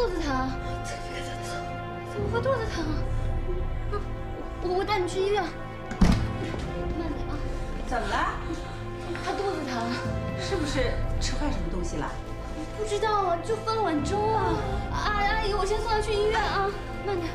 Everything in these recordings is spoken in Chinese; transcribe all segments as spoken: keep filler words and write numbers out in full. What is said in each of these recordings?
肚子疼，特别的疼，怎么会肚子疼？嗯，我我带你去医院。慢点啊。怎么了？他肚子疼，是不是吃坏什么东西了？不知道啊，就喝了碗粥啊。阿阿姨，我先送他去医院啊，慢点。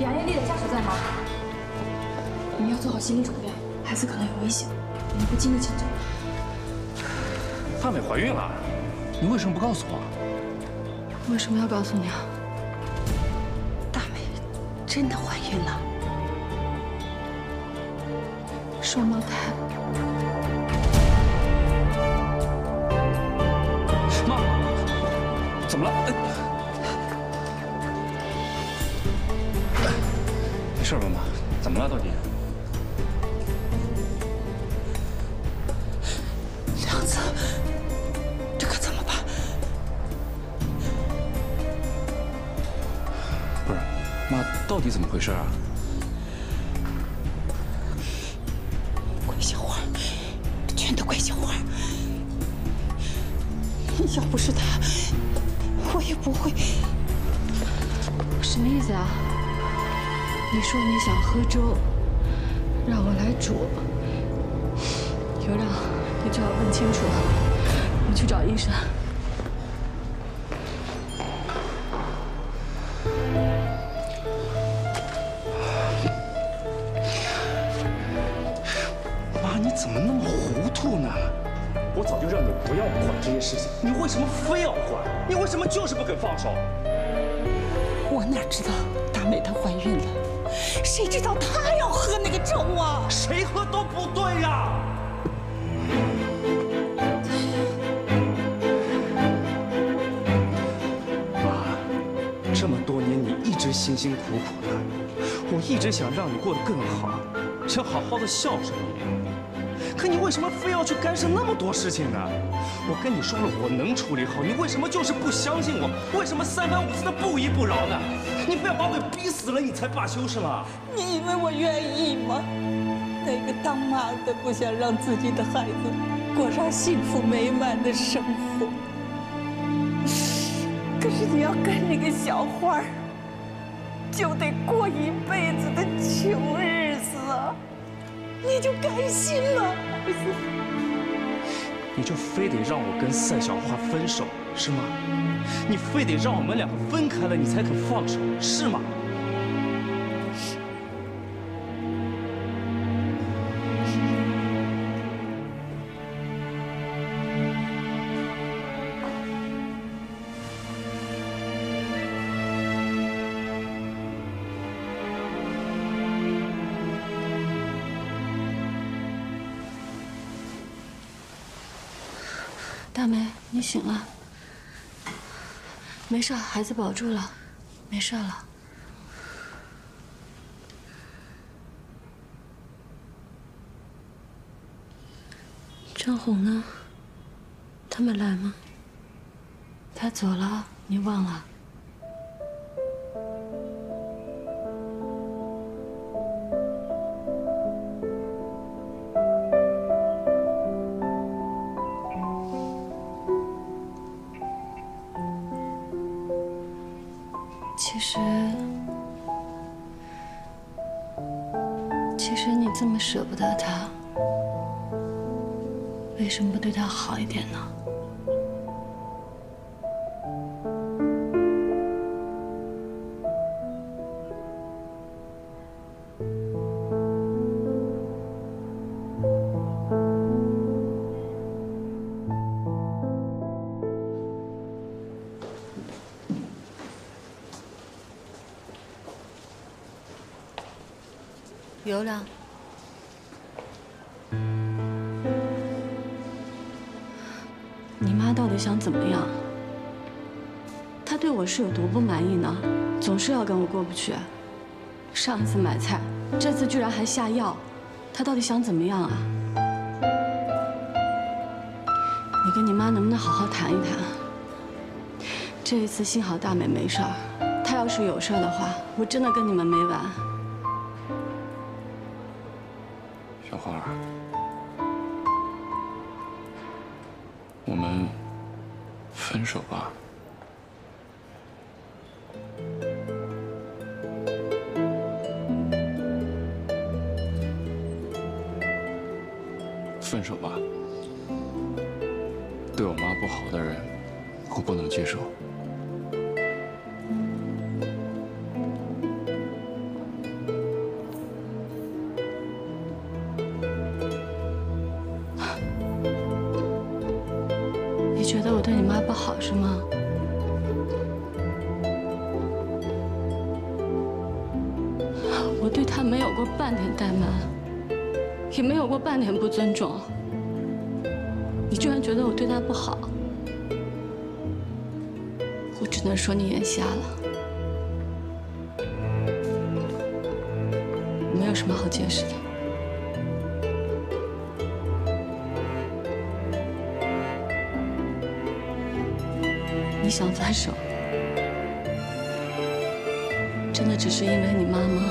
杨艳丽的家属在哪？我们要做好心理准备，孩子可能有危险，我们会尽力抢救。范伟怀孕了，你为什么不告诉我？为什么要告诉你啊？大美真的怀孕了，双胞胎。妈，怎么了？哎 没事吧，妈？怎么了，到底？梁子，这可怎么办？不是，妈，到底怎么回事啊？桂小花，全都怪小花。要不是她，我也不会。什么意思啊？ 你说你想喝粥，让我来煮。尤让，你最好问清楚了，你去找医生。妈，你怎么那么糊涂呢？我早就让你不要管这些事情，你为什么非要管？你为什么就是不肯放手？我哪知道大美她怀孕了？ 谁知道他要喝那个粥啊？谁喝都不对呀、啊！妈，这么多年你一直辛辛苦苦的，我一直想让你过得更好，想好好的孝顺你。可你为什么非要去干涉那么多事情呢？我跟你说了，我能处理好，你为什么就是不相信我？为什么三番五次的不依不饶呢？ 你不要把我给逼死了，你才罢休是吗？你以为我愿意吗？哪个当妈的不想让自己的孩子过上幸福美满的生活？可是你要跟那个小花儿，就得过一辈子的穷日子啊！你就甘心吗？儿子，你就非得让我跟赛小花分手是吗？ 你非得让我们两个分开了，你才肯放手，是吗？大梅，你醒了。 没事，孩子保住了，没事了。张红呢？他没来吗？他走了，你忘了？其实，其实你这么舍不得他，为什么不对他好一点呢？尤亮，你妈到底想怎么样？她对我是有多不满意呢？总是要跟我过不去。上一次买菜，这次居然还下药，她到底想怎么样啊？你跟你妈能不能好好谈一谈？这一次幸好大美没事儿，她要是有事儿的话，我真的跟你们没完。小花儿，我们分手吧。 分手吧，对我妈不好的人，我不能接受。你觉得我对你妈不好是吗？我对她没有过半点怠慢。 也没有过半点不尊重，你居然觉得我对他不好，我只能说你眼瞎了，没有什么好解释的。 你想分手，真的只是因为你妈吗？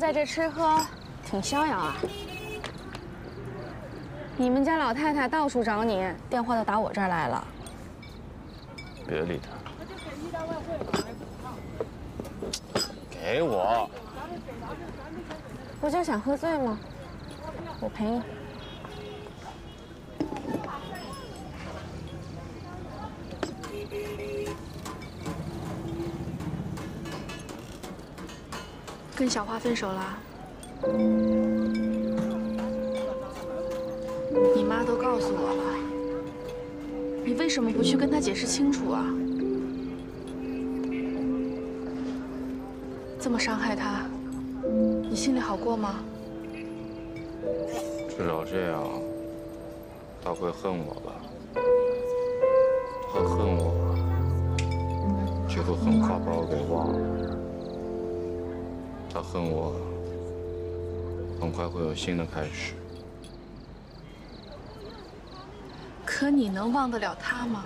在这吃喝挺逍遥啊！你们家老太太到处找你，电话都打我这儿来了。别理她，给我。不就想喝醉吗？我陪你。跟小花分手了，你妈都告诉我了，你为什么不去跟她解释清楚啊？这么伤害她，你心里好过吗？至少这样，她会恨我吧？她恨我，结果很快把我给忘了。 他恨我，很快会有新的开始。可你能忘得了他吗？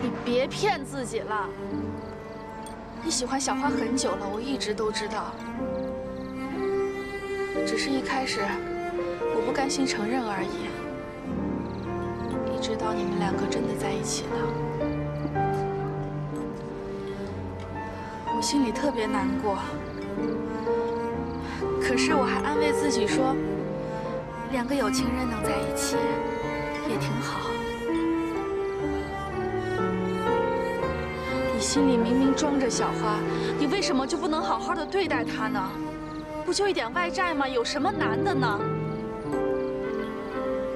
你别骗自己了。你喜欢小花很久了，我一直都知道。只是一开始我不甘心承认而已。一直到你们两个真的在一起了。 我心里特别难过，可是我还安慰自己说，两个有情人能在一起也挺好。你心里明明装着小花，你为什么就不能好好的对待她呢？不就一点外债吗？有什么难的呢？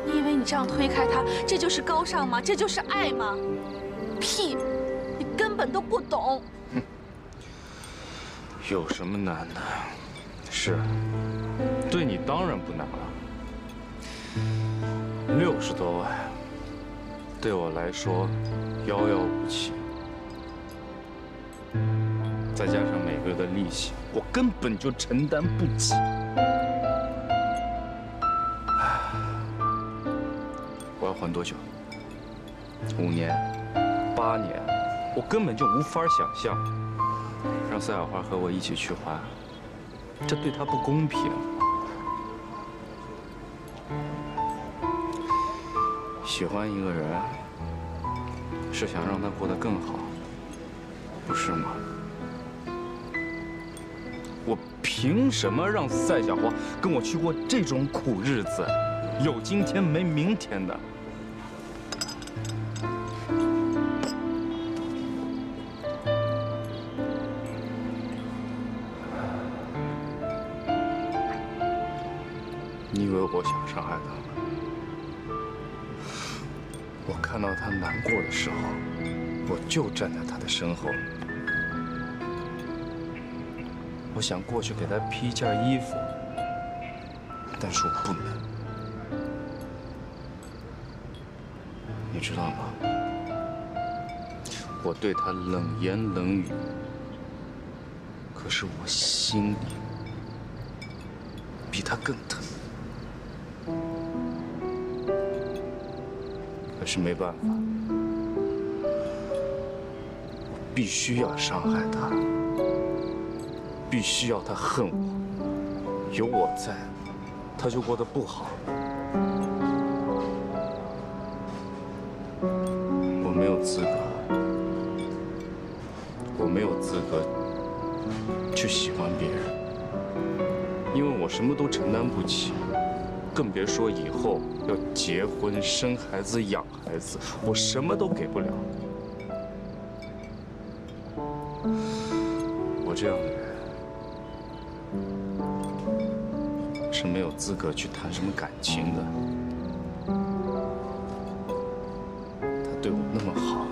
你以为你这样推开她，这就是高尚吗？这就是爱吗？屁！你根本都不懂。 有什么难的？是，对你当然不难了。六十多万，对我来说遥遥无期。再加上每个月的利息，我根本就承担不起。我要还多久？五年、八年，我根本就无法想象让赛小花和我一起去还，这对她不公平。喜欢一个人，是想让他过得更好，不是吗？我凭什么让赛小花跟我去过这种苦日子，有今天没明天的？ 你以为我想伤害他吗？我看到他难过的时候，我就站在他的身后。我想过去给他披一件衣服，但是我不能。你知道吗？我对他冷言冷语，可是我心里比他更疼。 可是没办法，我必须要伤害他，必须要他恨我。有我在，他就过得不好。我没有资格，我没有资格去喜欢别人，因为我什么都承担不起。 更别说以后要结婚、生孩子、养孩子，我什么都给不了。我这样的人是没有资格去谈什么感情的。他对我那么好。